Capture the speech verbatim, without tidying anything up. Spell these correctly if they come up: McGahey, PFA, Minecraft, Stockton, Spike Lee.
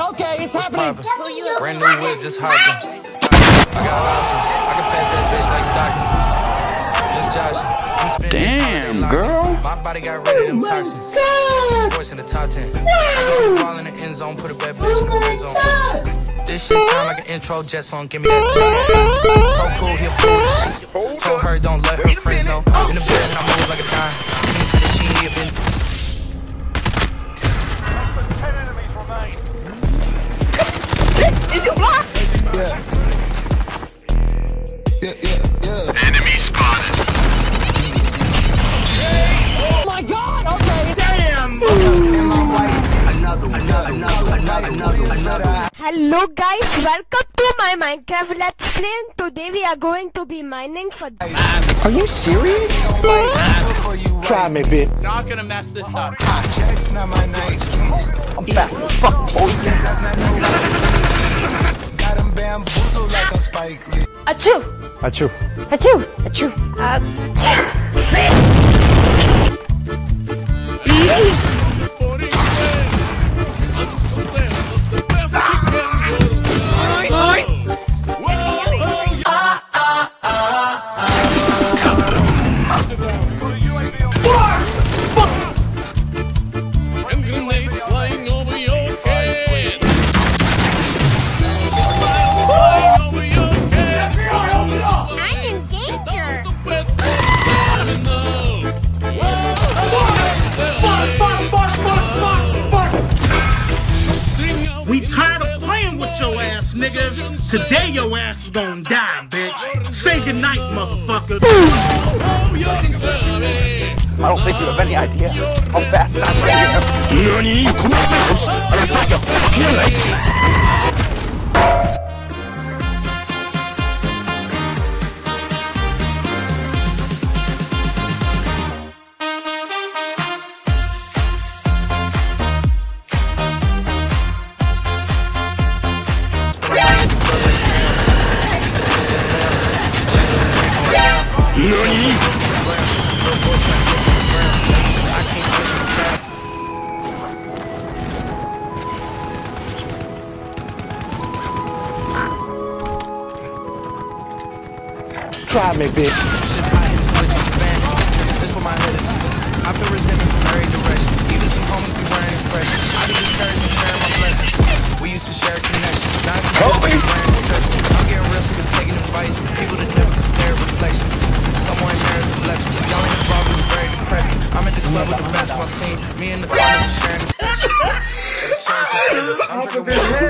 Okay, it's happening. Brand new whip, just hopping. I got options. I can pass that bitch like Stockton. Just Josh. Damn, girl. My body got rid of them toxins. Voice in the top ten. Fall in the end zone, put a bad bitch in the end zone. This shit sound like an intro jet song. Give me that. So cool, he'll pull. Told her don't let her friends know. In the bed, I move like a dime. She ain't been. Is your block? Yeah. Yeah, yeah, yeah. Enemy spotted. Oh my god, okay. Damn. Hello guys, welcome to my Minecraft Let's Play. Today we are going to be mining for... Are you serious? Try me, bitch. Not gonna mess this up. I'm back. Fuck, boy. Bamboozled like a Spike Lee. Achoo! Achoo! Achoo! Achoo! We tired of playing with your ass, nigga. Today your ass is gonna die, bitch. Say goodnight, motherfucker. I don't think you have any idea how fast I'm running. I was like a Try me, bitch. This for my hitters. I feel resentment from every direction. Even some homies be wearing expression. I be discouraged and sharing my blessings. We used to share connections. Now I'm getting real sick of taking advice from people that never can stare at reflections. Someone here is a blessing. Y'all ain't involved is very depressing. I'm at the club with the basketball team. Me and the guys are sharing the session. I'm